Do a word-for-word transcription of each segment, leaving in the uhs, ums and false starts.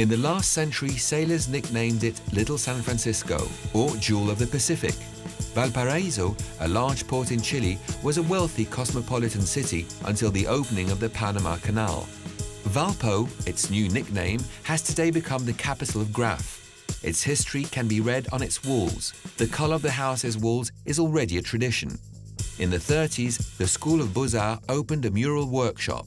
In the last century, sailors nicknamed it Little San Francisco or Jewel of the Pacific. Valparaiso, a large port in Chile, was a wealthy cosmopolitan city until the opening of the Panama Canal. Valpo, its new nickname, has today become the capital of Graf. Its history can be read on its walls. The color of the house's walls is already a tradition. In the thirties, the School of Beaux-Arts opened a mural workshop.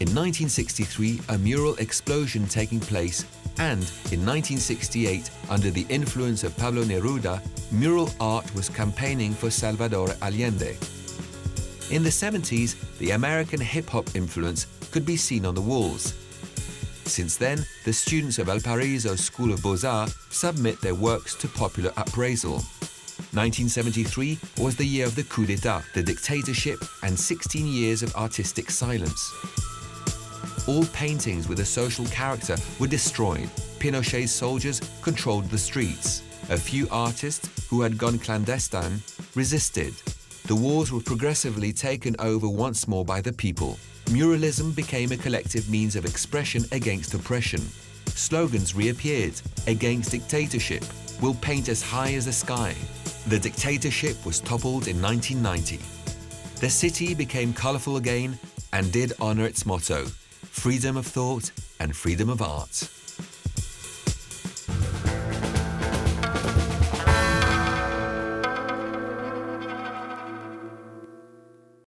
In nineteen sixty-three, a mural explosion taking place, and in nineteen sixty-eight, under the influence of Pablo Neruda, mural art was campaigning for Salvador Allende. In the seventies, the American hip-hop influence could be seen on the walls. Since then, the students of Valparaiso School of Beaux-Arts submit their works to popular appraisal. nineteen seventy-three was the year of the coup d'etat, the dictatorship, and sixteen years of artistic silence. All paintings with a social character were destroyed. Pinochet's soldiers controlled the streets. A few artists, who had gone clandestine, resisted. The walls were progressively taken over once more by the people. Muralism became a collective means of expression against oppression. Slogans reappeared: against dictatorship, we'll paint as high as the sky. The dictatorship was toppled in nineteen ninety. The city became colourful again and did honour its motto: freedom of thought and freedom of art.